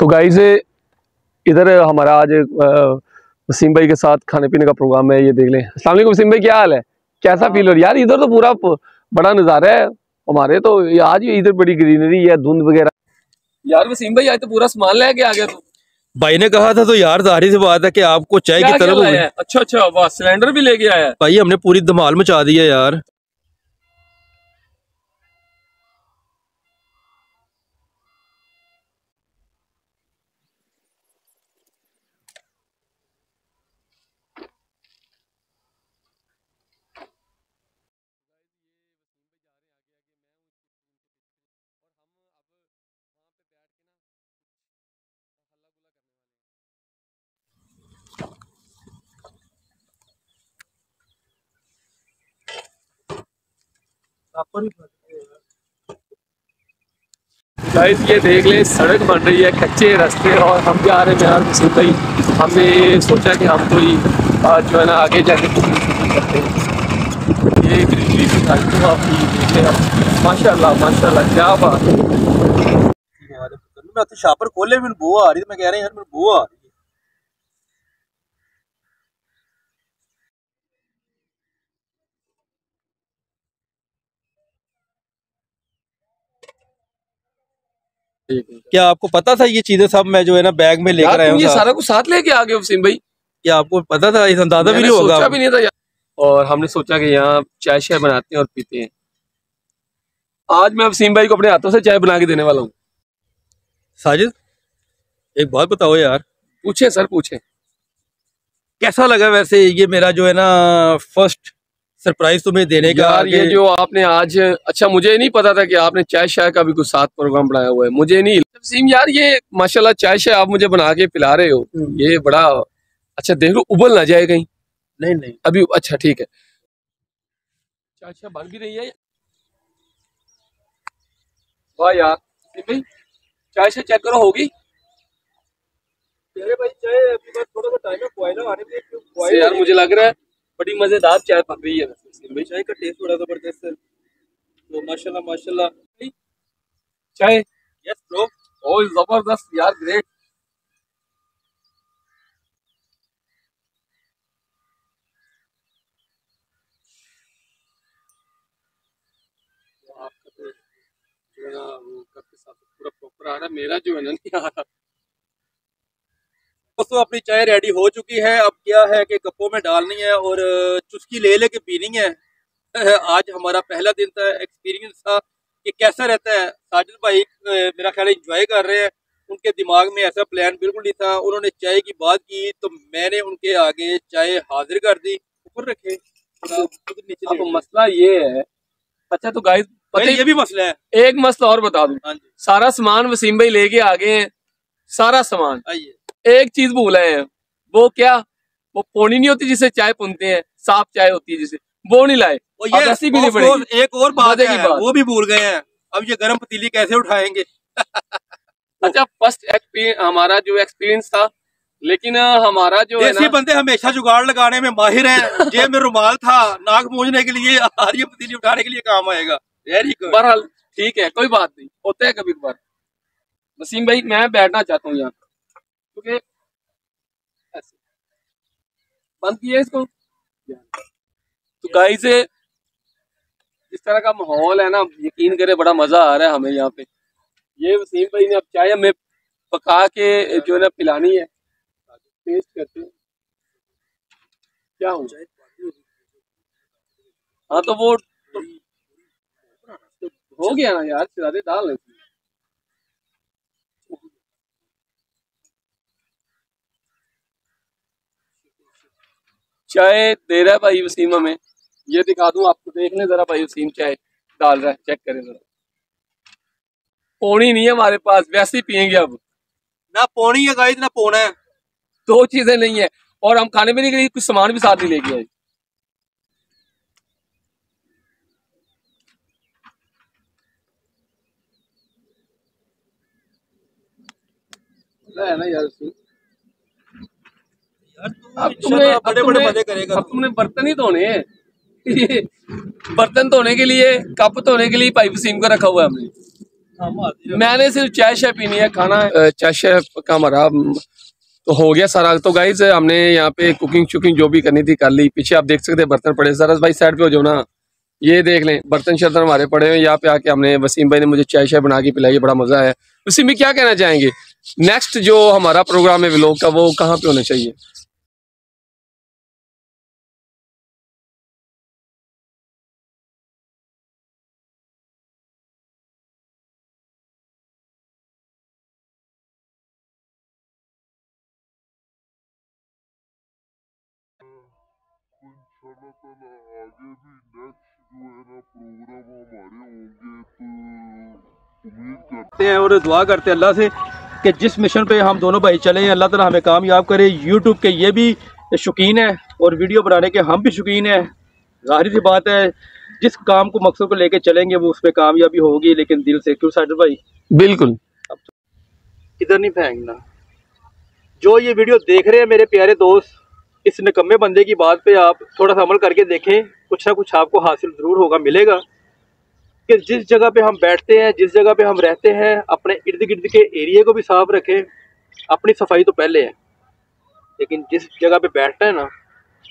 तो गाइस इधर हमारा आज वसीम भाई के साथ खाने पीने का प्रोग्राम है, ये देख लें। अस्सलाम वालेकुम वसीम भाई, क्या हाल है, कैसा फील हो रहा है? यार इधर तो पूरा बड़ा नज़ारा है हमारे, तो आज इधर बड़ी ग्रीनरी है, धुंध वगैरह। यार वसीम भाई आज तो पूरा सामान लेके आ गया तू। भाई ने कहा था तो यार जाहिर सी बात है कि आपको चाय की तरफ है। अच्छा अच्छा, वाह, सिलेंडर भी लेके आया है भाई, हमने पूरी धमाल मचा दी है यार। गाइस ये देख ले, सड़क बन रही है, कच्चे रास्ते, और हम जा रहे हैं यार वसीम भाई। हमने सोचा कि हम कोई जो है ना आगे जाके करते हैं। ये ग्रीनरी देखें आप, माशाल्लाह माशाल्लाह, क्या बात है। मैं तो शापर खोले, मेरे बो आ रही है, मैं कह रहा हूँ यार मेरे बो आ रही है। क्या आपको पता था ये चीजें सब मैं जो है ना बैग में लेकर आया हूं, ये सारा कुछ साथ लेके आ गए वसीम भाई? क्या आपको पता था? इस अंदाजा भी नहीं होगा, सोचा भी नहीं था। और हमने सोचा कि यहाँ चाय शाय बनाते हैं और पीते हैं। आज मैं वसीम भाई को अपने हाथों से चाय बना के देने वाला हूँ। साजिद एक बात बताओ यार। पूछे सर पूछे। कैसा लगा वैसे ये मेरा जो है ना फर्स्ट सरप्राइज तुम्हें देने का? यार ये जो आपने आज, अच्छा मुझे नहीं पता था कि आपने चाय शाय का भी कुछ साथ प्रोग्राम बनाया हुआ है, मुझे नहीं। वसीम यार ये माशाल्लाह चाय शाय आप मुझे बना के पिला रहे हो, ये बड़ा अच्छा। देख लो उबल ना जाए कहीं। नहीं नहीं अभी, अच्छा ठीक है, चाय शाय बन भी रही है। वाह यार भाई, चाय शाय चेक करो होगी। भाई चाय अभी थोड़ा सा टाइम है यार, मुझे लग रहा है बड़ी मजेदार चाय पक रही है। भाई चाय का टेस्ट बड़ा जबरदस्त है, तो माशाल्लाह माशाल्लाह चाय। यस ब्रो, ओह जबरदस्त यार, ग्रेट। आपका तो जो है ना वो कप के साथ पूरा प्रॉपर आ रहा है, मेरा जो है ना नहीं आ रहा। दोस्तों अपनी चाय रेडी हो चुकी है, अब क्या है कि कपों में डालनी है और चुस्की ले लेके पीनी है। आज हमारा पहला दिन था, एक्सपीरियंस था कि कैसा रहता है। साजिद भाई मेरा ख्याल एंजॉय कर रहे हैं, उनके दिमाग में ऐसा प्लान बिल्कुल नहीं था। उन्होंने चाय की बात की तो मैंने उनके आगे चाय हाजिर कर दी। ऊपर रखे नीचे, मसला ये है। अच्छा तो गाइस पता ये भी मसला है, एक मसला और बता दूं। सारा सामान वसीम भाई लेके आ गए हैं, सारा सामान। आइए एक चीज भूल आए हैं, वो क्या, वो पौनी नहीं होती जिसे चाय पुनते हैं, साफ चाय होती है जिसे, वो नहीं लाए। और ये भी नहीं, एक और बात है वो भी भूल गए हैं। अब ये गरम पतीली कैसे उठाएंगे? अच्छा फर्स्ट एक्सपीरियंस हमारा जो एक्सपीरियंस था, लेकिन हमारा जो देसी बंदे हमेशा जुगाड़ लगाने में माहिर हैं। जेब में रुमाल था, नाक मूंझने के लिए, और ये पतीली उठाने के लिए काम आएगा। बहरहाल ठीक है, कोई बात नहीं, होता है कभी कभार। वसीम भाई मैं बैठना चाहता हूँ यहाँ, ऐसे बंद किया इसको। तो गाइस इस तरह का माहौल है ना, यकीन करे बड़ा मजा आ रहा है हमें यहाँ पे। ये वसीम भाई ने अब चाय हमें पका के जो है ना पिलानी है, टेस्ट करते हैं क्या हो जाए। हाँ तो वो हो गया ना यार, शरारे डाल चाय दे रहा है भाई वसीम हमें। ये दिखा दूं आपको, देख लें जरा, भाई वसीम चाय डाल रहा है, चेक करें जरा। पौनी नहीं है हमारे पास, वैसे ही पियेंगे अब ना, पौनी है गाइस ना पौना है, दो चीजें नहीं है। और हम खाने पीने के लिए कुछ सामान भी साथ ही लेके आए। है ना यार वसीम, अब तुमने बर्तन ही धोने हैं। बर्तन धोने के लिए, कप धोने के लिए पाइप वसीम का रखा हुआ है हमने। मैंने सिर्फ चाय शाय पीनी है, खाना चाय शाय का हमारा तो हो गया सारा। तो गाइज हमने यहाँ पे कुकिंग चुकिंग जो भी करनी थी कर ली। पीछे आप देख सकते हैं बर्तन पड़े, सरस भाई साइड पे हो जाओ ना, ये देख लें बर्तन शर्तन हमारे पड़े हुए। यहाँ पे आके हमने वसीम भाई ने मुझे चाय शाय बना के पिलाई, बड़ा मजा आया। वसीम भाई क्या कहना चाहेंगे, नेक्स्ट जो हमारा प्रोग्राम है व्लॉग का वो कहाँ पे होना चाहिए? आगे भी नेक्स्ट जो है ना प्रोग्राम हमारे होंगे, तो उम्मीद करते हैं और दुआ करते हैं अल्लाह से कि जिस मिशन पे हम दोनों भाई चले हैं अल्लाह ताला हमें कामयाब करे। यूट्यूब के ये भी शौकीन है और वीडियो बनाने के हम भी शौकीन हैं। जाहिर सी बात है जिस काम को मकसद को लेके चलेंगे वो उस पर कामयाबी होगी, लेकिन दिल से। क्यों साजिद भाई? बिल्कुल। इधर नहीं फेंकना। जो ये वीडियो देख रहे हैं मेरे प्यारे दोस्त, इस निकम्मे बंदे की बात पे आप थोड़ा सा अमल करके देखें, कुछ ना कुछ आपको हासिल ज़रूर होगा, मिलेगा। कि जिस जगह पे हम बैठते हैं, जिस जगह पे हम रहते हैं, अपने इर्द गिर्द के एरिया को भी साफ रखें। अपनी सफाई तो पहले है, लेकिन जिस जगह पे बैठना है ना,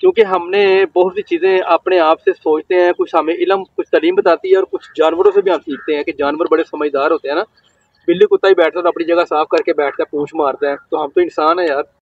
क्योंकि हमने बहुत सी चीज़ें अपने आप से सोचते हैं, कुछ हमें इलम कुछ तलीम बताती है और कुछ जानवरों से भी हम सीखते हैं कि जानवर बड़े समझदार होते हैं ना। बिल्ली कुत्ता ही बैठता है तो अपनी जगह साफ़ करके बैठता है, पूँछ मारता है, तो हम तो इंसान हैं यार।